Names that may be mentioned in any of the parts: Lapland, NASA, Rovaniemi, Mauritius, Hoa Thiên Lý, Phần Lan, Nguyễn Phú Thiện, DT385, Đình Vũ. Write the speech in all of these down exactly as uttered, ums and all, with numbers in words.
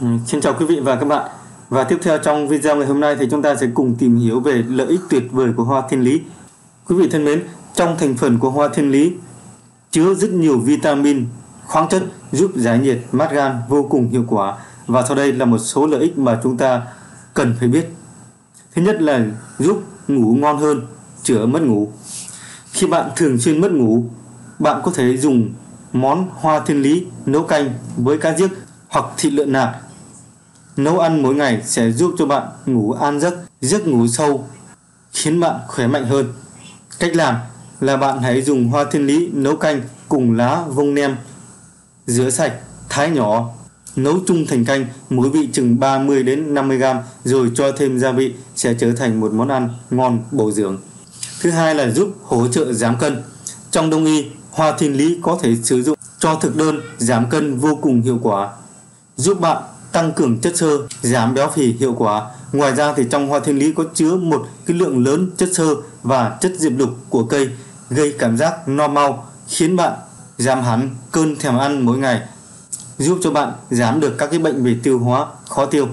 Ừ, xin chào quý vị và các bạn. Và tiếp theo trong video ngày hôm nay thì chúng ta sẽ cùng tìm hiểu về lợi ích tuyệt vời của hoa thiên lý. Quý vị thân mến, trong thành phần của hoa thiên lý chứa rất nhiều vitamin, khoáng chất giúp giải nhiệt, mát gan vô cùng hiệu quả. Và sau đây là một số lợi ích mà chúng ta cần phải biết. Thứ nhất là giúp ngủ ngon hơn, chữa mất ngủ. Khi bạn thường xuyên mất ngủ, bạn có thể dùng món hoa thiên lý nấu canh với cá giếc hoặc thịt lợn nạc. Nấu ăn mỗi ngày sẽ giúp cho bạn ngủ an giấc, giấc ngủ sâu, khiến bạn khỏe mạnh hơn. Cách làm là bạn hãy dùng hoa thiên lý nấu canh cùng lá vông nem, rửa sạch, thái nhỏ, nấu chung thành canh, mỗi vị chừng ba mươi đến năm mươi gam rồi cho thêm gia vị sẽ trở thành một món ăn ngon bổ dưỡng. Thứ hai là giúp hỗ trợ giảm cân. Trong đông y, hoa thiên lý có thể sử dụng cho thực đơn giảm cân vô cùng hiệu quả, giúp bạn tăng cường chất xơ, giảm béo phì hiệu quả. Ngoài ra thì trong hoa thiên lý có chứa một cái lượng lớn chất xơ và chất diệp lục của cây, gây cảm giác no mau, khiến bạn giảm hẳn cơn thèm ăn mỗi ngày, giúp cho bạn giảm được các cái bệnh về tiêu hóa khó tiêu.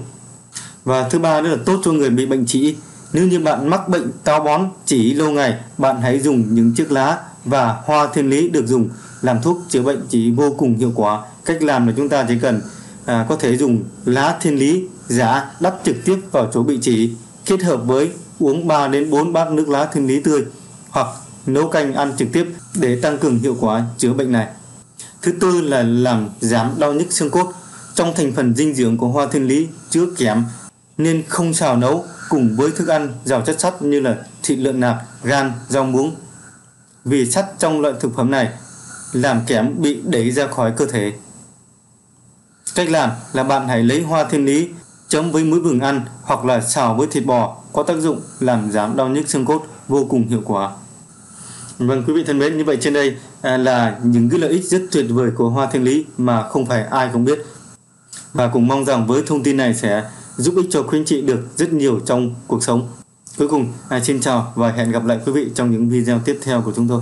Và thứ ba nữa là tốt cho người bị bệnh trĩ. Nếu như bạn mắc bệnh táo bón trĩ lâu ngày, bạn hãy dùng những chiếc lá và hoa thiên lý được dùng làm thuốc chữa bệnh trĩ vô cùng hiệu quả. Cách làm là chúng ta chỉ cần à, có thể dùng lá thiên lý giã đắp trực tiếp vào chỗ bị trĩ, kết hợp với uống ba đến bốn bát nước lá thiên lý tươi hoặc nấu canh ăn trực tiếp để tăng cường hiệu quả chữa bệnh này. Thứ tư là làm giảm đau nhức xương cốt. Trong thành phần dinh dưỡng của hoa thiên lý chứa kẽm nên không xào nấu cùng với thức ăn giàu chất sắt như là thịt lợn nạc, gan, rau muống, vì sắt trong loại thực phẩm này làm kẽm bị đẩy ra khỏi cơ thể. Cách làm là bạn hãy lấy hoa thiên lý chấm với muối vừng ăn hoặc là xào với thịt bò, có tác dụng làm giảm đau nhức xương cốt vô cùng hiệu quả. Vâng, quý vị thân mến, như vậy trên đây là những cái lợi ích rất tuyệt vời của hoa thiên lý mà không phải ai cũng biết. Và cũng mong rằng với thông tin này sẽ giúp ích cho quý anh chị được rất nhiều trong cuộc sống. Cuối cùng, xin chào và hẹn gặp lại quý vị trong những video tiếp theo của chúng tôi.